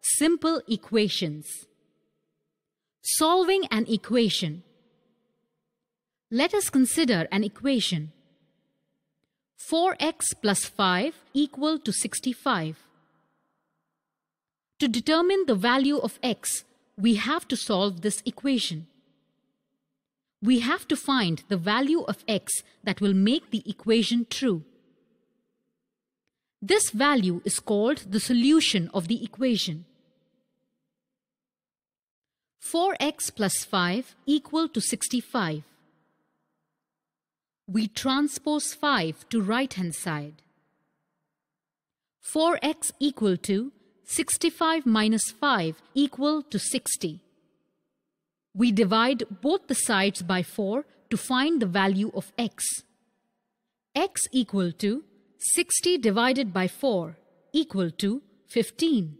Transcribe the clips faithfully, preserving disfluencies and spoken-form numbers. simple equations. Solving an equation. Let us consider an equation. four x plus five equal to sixty-five. To determine the value of x, we have to solve this equation. We have to find the value of x that will make the equation true. This value is called the solution of the equation. four x plus five equal to sixty-five. We transpose five to right-hand side. four x equal to sixty-five minus five equal to sixty. We divide both the sides by four to find the value of x. x equal to sixty divided by four equal to fifteen.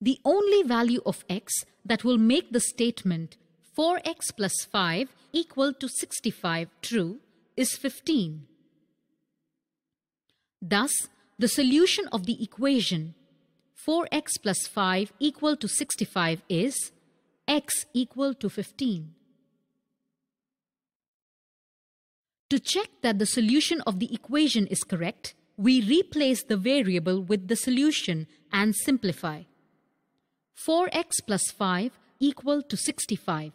The only value of x that will make the statement four x plus five equal to sixty-five true is fifteen. Thus, the solution of the equation four x plus five equal to sixty-five is x equal to fifteen. To check that the solution of the equation is correct, we replace the variable with the solution and simplify. four x plus five equal to sixty-five.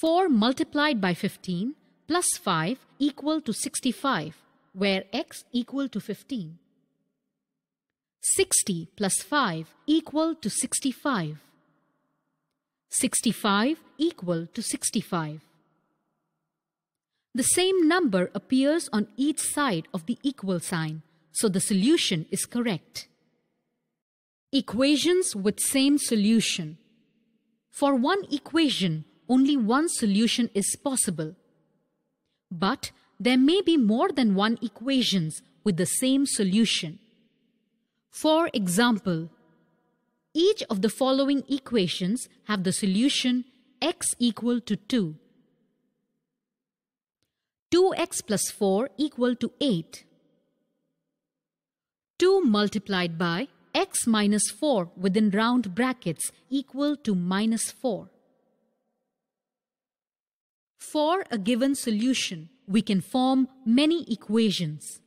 four multiplied by fifteen plus five equal to sixty-five. Where x equal to fifteen. sixty plus five equal to sixty-five. sixty-five equal to sixty-five. The same number appears on each side of the equal sign, so the solution is correct. Equations with same solution. For one equation, only one solution is possible. But there may be more than one equations with the same solution. For example, each of the following equations have the solution x equal to two. two x plus four equal to eight. two multiplied by x minus four within round brackets equal to minus four. For a given solution, we can form many equations.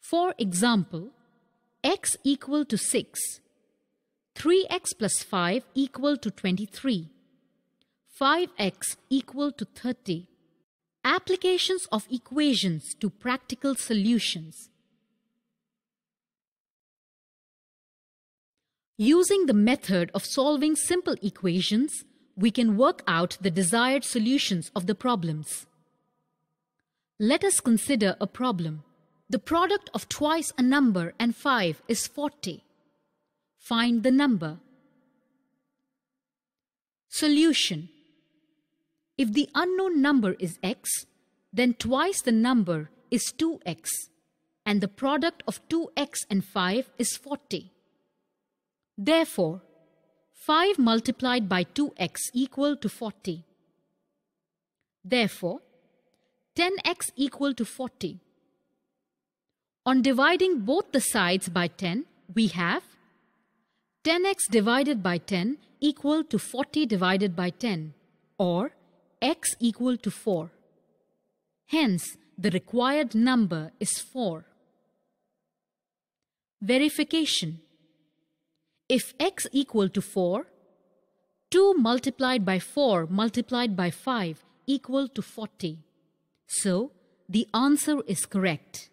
For example, x equal to six, three x plus five equal to twenty-three, five x equal to thirty. Applications of equations to practical solutions. Using the method of solving simple equations, we can work out the desired solutions of the problems. Let us consider a problem. The product of twice a number and five is forty. Find the number. Solution. If the unknown number is x, then twice the number is two x, and the product of two x and five is forty. Therefore, five multiplied by two x equal to forty. Therefore, ten x equal to forty. On dividing both the sides by ten, we have ten x divided by ten equal to forty divided by ten, or x equal to four. Hence, the required number is four. Verification. If x equal to four, two multiplied by four multiplied by five equal to forty. So, the answer is correct.